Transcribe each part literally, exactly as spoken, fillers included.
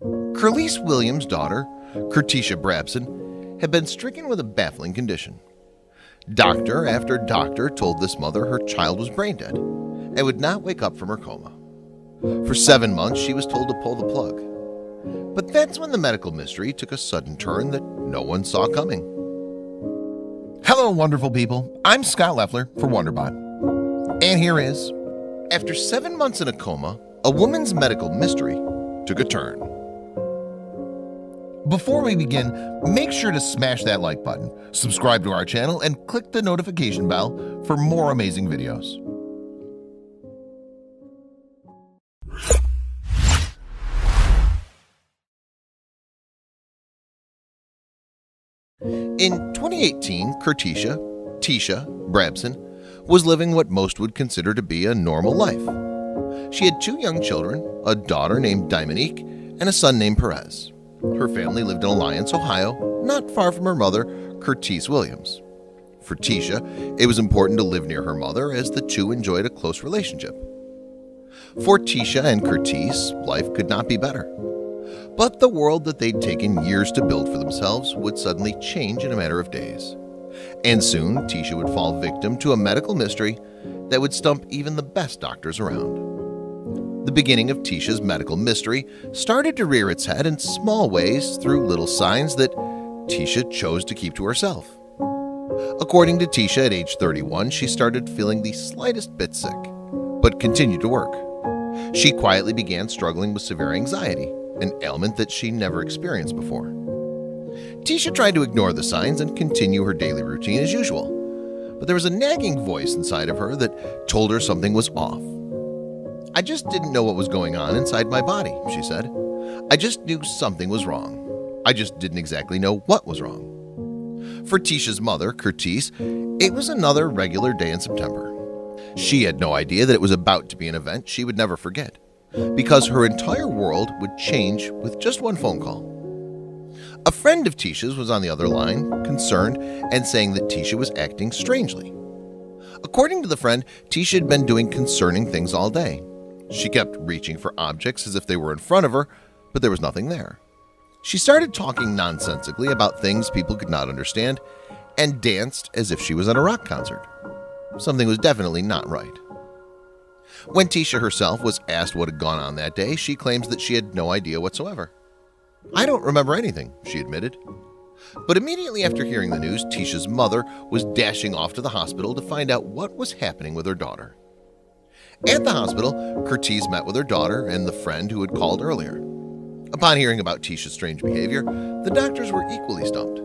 Kertease Williams' daughter, Kertisha Brabson, had been stricken with a baffling condition. Doctor after doctor told this mother her child was brain dead and would not wake up from her coma. For seven months, she was told to pull the plug. But that's when the medical mystery took a sudden turn that no one saw coming. Hello, wonderful people. I'm Scott Leffler for Wonderbot. And here is... After seven months in a coma, a woman's medical mystery took a turn. Before we begin, make sure to smash that like button, subscribe to our channel, and click the notification bell for more amazing videos. In twenty eighteen, Kertisha, Tisha, Brabson, was living what most would consider to be a normal life. She had two young children, a daughter named Diamonique and a son named Perez. Her family lived in Alliance, Ohio, not far from her mother, Kertease Williams. For Tisha, it was important to live near her mother as the two enjoyed a close relationship. For Tisha and Kertease, life could not be better. But the world that they'd taken years to build for themselves would suddenly change in a matter of days. And soon, Tisha would fall victim to a medical mystery that would stump even the best doctors around. The beginning of Tisha's medical mystery started to rear its head in small ways through little signs that Tisha chose to keep to herself. According to Tisha, at age thirty-one, she started feeling the slightest bit sick, but continued to work. She quietly began struggling with severe anxiety, an ailment that she never experienced before. Tisha tried to ignore the signs and continue her daily routine as usual, but there was a nagging voice inside of her that told her something was off. "I just didn't know what was going on inside my body," she said. "I just knew something was wrong. I just didn't exactly know what was wrong." For Tisha's mother, Kertease, it was another regular day in September. She had no idea that it was about to be an event she would never forget, because her entire world would change with just one phone call. A friend of Tisha's was on the other line, concerned and saying that Tisha was acting strangely. According to the friend, Tisha had been doing concerning things all day. She kept reaching for objects as if they were in front of her, but there was nothing there. She started talking nonsensically about things people could not understand and danced as if she was at a rock concert. Something was definitely not right. When Tisha herself was asked what had gone on that day, she claims that she had no idea whatsoever. "I don't remember anything," she admitted. But immediately after hearing the news, Tisha's mother was dashing off to the hospital to find out what was happening with her daughter. At the hospital, Kertease met with her daughter and the friend who had called earlier. Upon hearing about Tisha's strange behavior, the doctors were equally stumped.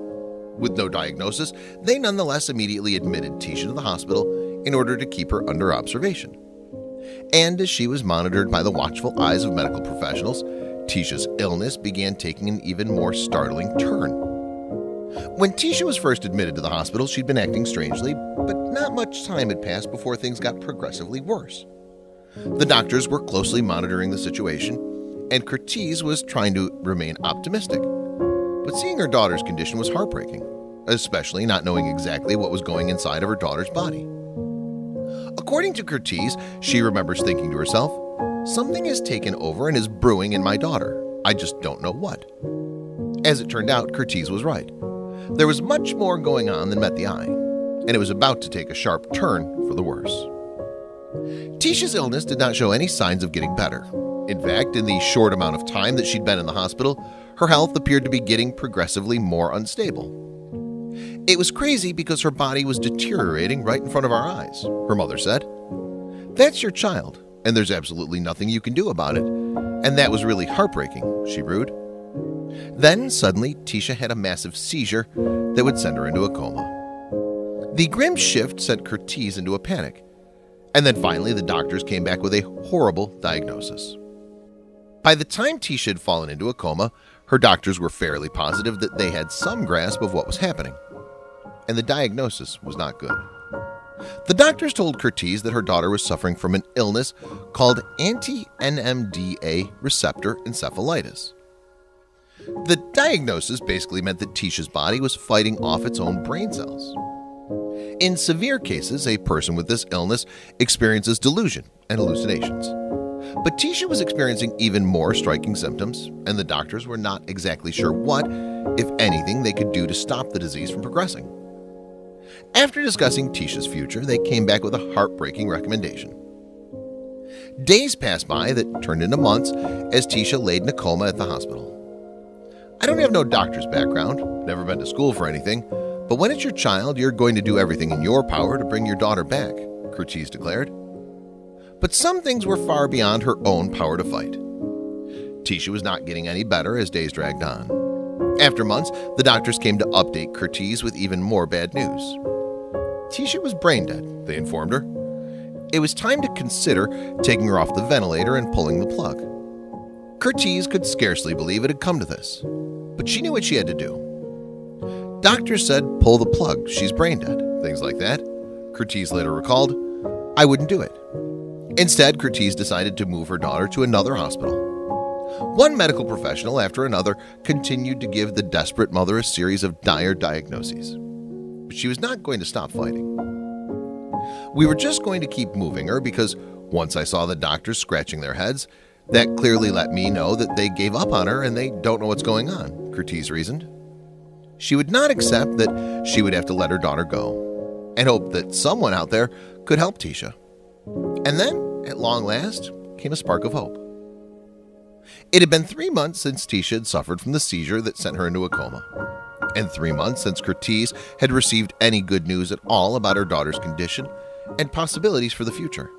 With no diagnosis, they nonetheless immediately admitted Tisha to the hospital in order to keep her under observation. And as she was monitored by the watchful eyes of medical professionals, Tisha's illness began taking an even more startling turn. When Tisha was first admitted to the hospital, she'd been acting strangely, but not much time had passed before things got progressively worse. The doctors were closely monitoring the situation, and Kertease was trying to remain optimistic. But seeing her daughter's condition was heartbreaking, especially not knowing exactly what was going inside of her daughter's body. According to Kertease, she remembers thinking to herself, "Something has taken over and is brewing in my daughter. I just don't know what." As it turned out, Kertease was right. There was much more going on than met the eye, and it was about to take a sharp turn for the worse. Tisha's illness did not show any signs of getting better. In fact, in the short amount of time that she'd been in the hospital, her health appeared to be getting progressively more unstable. "It was crazy because her body was deteriorating right in front of our eyes," her mother said. "That's your child, and there's absolutely nothing you can do about it. And that was really heartbreaking," she rued. Then suddenly, Tisha had a massive seizure that would send her into a coma. The grim shift sent Kertease into a panic. And then finally, the doctors came back with a horrible diagnosis. By the time Tisha had fallen into a coma, her doctors were fairly positive that they had some grasp of what was happening, and the diagnosis was not good. The doctors told Kertease that her daughter was suffering from an illness called anti N M D A receptor encephalitis. The diagnosis basically meant that Tisha's body was fighting off its own brain cells. In severe cases, a person with this illness experiences delusion and hallucinations. But Tisha was experiencing even more striking symptoms, and the doctors were not exactly sure what, if anything, they could do to stop the disease from progressing. After discussing Tisha's future, they came back with a heartbreaking recommendation. Days passed by that turned into months as Tisha laid in a coma at the hospital. I don't have no doctor's background, never been to school for anything, but when it's your child, you're going to do everything in your power to bring your daughter back, Kertease declared. But some things were far beyond her own power to fight. Tisha was not getting any better as days dragged on. After months, the doctors came to update Kertease with even more bad news. Tisha was brain dead, they informed her. It was time to consider taking her off the ventilator and pulling the plug. Kertease could scarcely believe it had come to this, but she knew what she had to do. Doctors said, pull the plug, she's brain dead, things like that. Kertease later recalled, I wouldn't do it. Instead, Kertease decided to move her daughter to another hospital. One medical professional after another continued to give the desperate mother a series of dire diagnoses. But she was not going to stop fighting. We were just going to keep moving her because once I saw the doctors scratching their heads, that clearly let me know that they gave up on her and they don't know what's going on, Kertease reasoned. She would not accept that she would have to let her daughter go and hoped that someone out there could help Tisha. And then, at long last, came a spark of hope. It had been three months since Tisha had suffered from the seizure that sent her into a coma, and three months since Kertease had received any good news at all about her daughter's condition and possibilities for the future.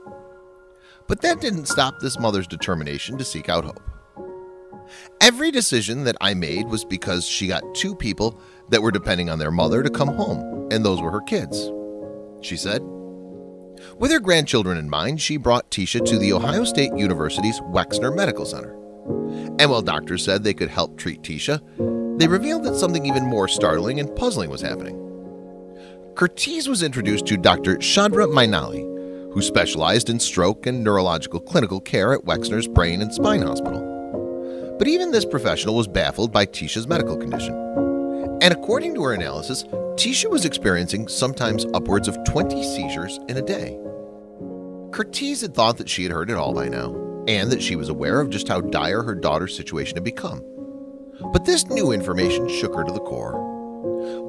But that didn't stop this mother's determination to seek out hope. Every decision that I made was because she got two people that were depending on their mother to come home, and those were her kids, she said. With her grandchildren in mind, she brought Tisha to the Ohio State University's Wexner Medical Center. And while doctors said they could help treat Tisha, they revealed that something even more startling and puzzling was happening. Kertease was introduced to Doctor Chandra Mainali, who specialized in stroke and neurological clinical care at Wexner's Brain and Spine Hospital. But even this professional was baffled by Tisha's medical condition. And according to her analysis, Tisha was experiencing sometimes upwards of twenty seizures in a day. Kertease had thought that she had heard it all by now, and that she was aware of just how dire her daughter's situation had become. But this new information shook her to the core.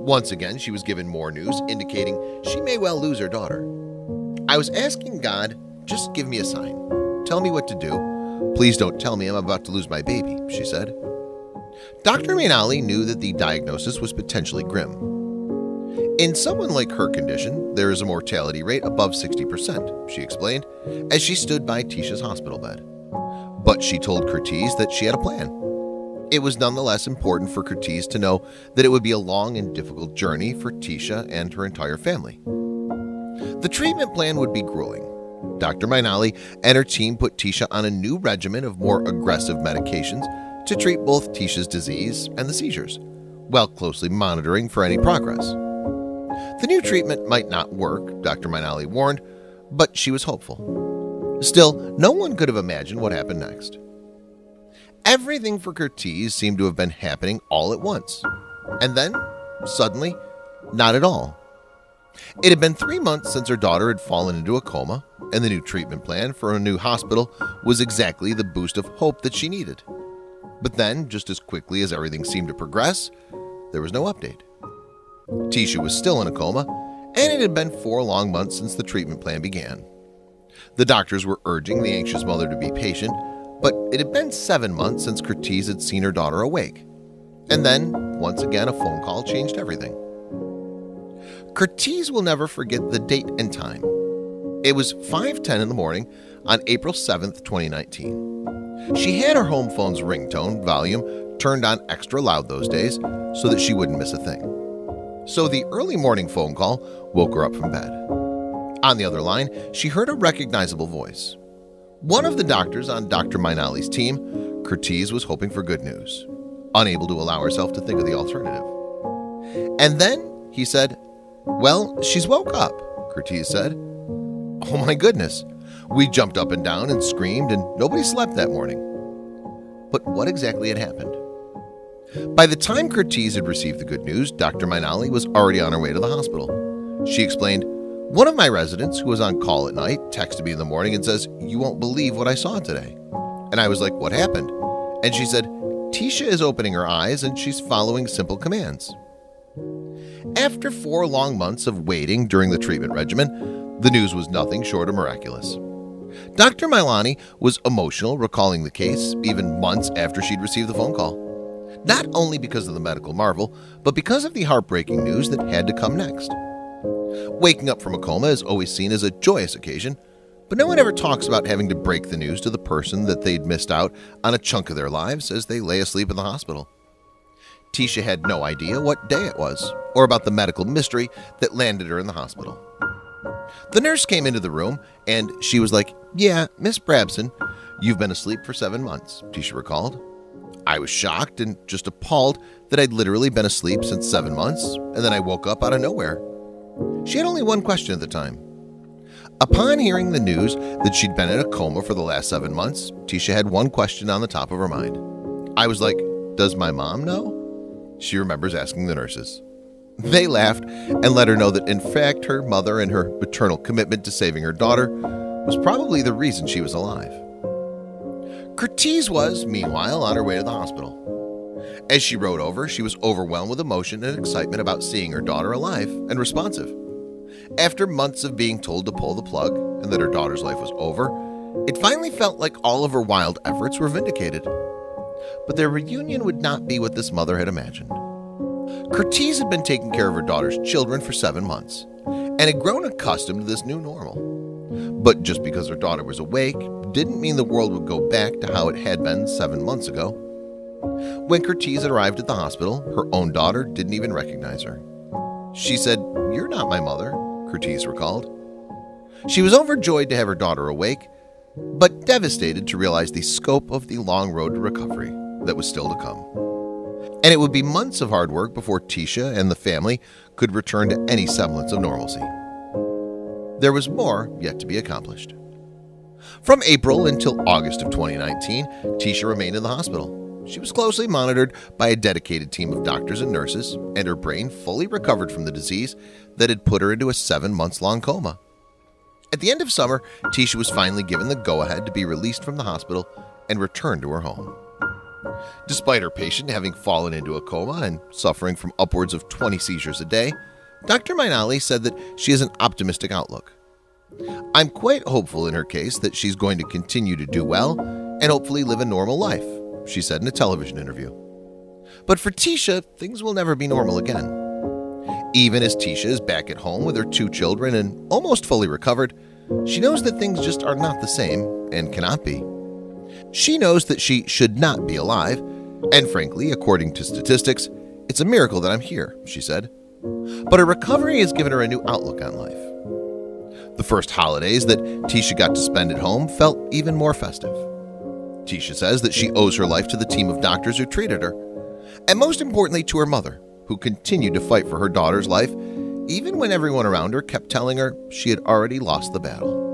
Once again, she was given more news, indicating she may well lose her daughter. I was asking God, just give me a sign. Tell me what to do. Please don't tell me I'm about to lose my baby, she said. Doctor Mainali knew that the diagnosis was potentially grim. In someone like her condition, there is a mortality rate above sixty percent, she explained, as she stood by Tisha's hospital bed. But she told Kertease that she had a plan. It was nonetheless important for Kertease to know that it would be a long and difficult journey for Tisha and her entire family. The treatment plan would be grueling. Doctor Mainali and her team put Tisha on a new regimen of more aggressive medications to treat both Tisha's disease and the seizures, while closely monitoring for any progress. The new treatment might not work, Doctor Mainali warned, but she was hopeful. Still, no one could have imagined what happened next. Everything for Kertease seemed to have been happening all at once. And then, suddenly, not at all. It had been three months since her daughter had fallen into a coma, and the new treatment plan for her new hospital was exactly the boost of hope that she needed. But then, just as quickly as everything seemed to progress, there was no update. Tisha was still in a coma, and it had been four long months since the treatment plan began. The doctors were urging the anxious mother to be patient, but it had been seven months since Kertease had seen her daughter awake. And then, once again, a phone call changed everything. Kertease will never forget the date and time. It was five ten in the morning on April seventh, twenty nineteen. She had her home phone's ringtone volume turned on extra loud those days so that she wouldn't miss a thing. So the early morning phone call woke her up from bed. On the other line, she heard a recognizable voice. One of the doctors on Doctor Mainali's team, Kertease was hoping for good news, unable to allow herself to think of the alternative. And then he said, well, she's woke up, Kertease said. Oh my goodness. We jumped up and down and screamed and nobody slept that morning. But what exactly had happened? By the time Kertease had received the good news, Doctor Mainali was already on her way to the hospital. She explained, One of my residents, who was on call at night, texted me in the morning and says, "You won't believe what I saw today." And I was like, "What happened?" And she said, "Tisha is opening her eyes and she's following simple commands." After four long months of waiting during the treatment regimen, the news was nothing short of miraculous. Doctor Mainali was emotional recalling the case even months after she'd received the phone call, not only because of the medical marvel, but because of the heartbreaking news that had to come next. Waking up from a coma is always seen as a joyous occasion, but no one ever talks about having to break the news to the person that they'd missed out on a chunk of their lives as they lay asleep in the hospital. Tisha had no idea what day it was, or about the medical mystery that landed her in the hospital. The nurse came into the room, and she was like, "Yeah, Miss Brabson, you've been asleep for seven months, Tisha recalled. I was shocked and just appalled that I'd literally been asleep since seven months, and then I woke up out of nowhere. She had only one question at the time. Upon hearing the news that she'd been in a coma for the last seven months, Tisha had one question on the top of her mind. I was like, "Does my mom know?" She remembers asking the nurses. They laughed and let her know that, in fact, her mother and her maternal commitment to saving her daughter was probably the reason she was alive. Kertease was, meanwhile, on her way to the hospital. As she rode over, she was overwhelmed with emotion and excitement about seeing her daughter alive and responsive. After months of being told to pull the plug and that her daughter's life was over, it finally felt like all of her wild efforts were vindicated. But their reunion would not be what this mother had imagined. Kertease had been taking care of her daughter's children for seven months and had grown accustomed to this new normal. But just because her daughter was awake didn't mean the world would go back to how it had been seven months ago. When Kertease arrived at the hospital, her own daughter didn't even recognize her. She said, "You're not my mother," Kertease recalled. She was overjoyed to have her daughter awake, but devastated to realize the scope of the long road to recovery that was still to come. And it would be months of hard work before Tisha and the family could return to any semblance of normalcy. There was more yet to be accomplished. From April until August of twenty nineteen, Tisha remained in the hospital. She was closely monitored by a dedicated team of doctors and nurses, and her brain fully recovered from the disease that had put her into a seven-month-long coma. At the end of summer, Tisha was finally given the go-ahead to be released from the hospital and returned to her home. Despite her patient having fallen into a coma and suffering from upwards of twenty seizures a day, Doctor Mainali said that she has an optimistic outlook. "I'm quite hopeful in her case that she's going to continue to do well and hopefully live a normal life," she said in a television interview. But for Tisha, things will never be normal again. Even as Tisha is back at home with her two children and almost fully recovered, she knows that things just are not the same and cannot be. She knows that she should not be alive, and frankly, according to statistics, it's a miracle that I'm here, she said. But her recovery has given her a new outlook on life. The first holidays that Tisha got to spend at home felt even more festive. Tisha says that she owes her life to the team of doctors who treated her, and most importantly to her mother, who continued to fight for her daughter's life even when everyone around her kept telling her she had already lost the battle.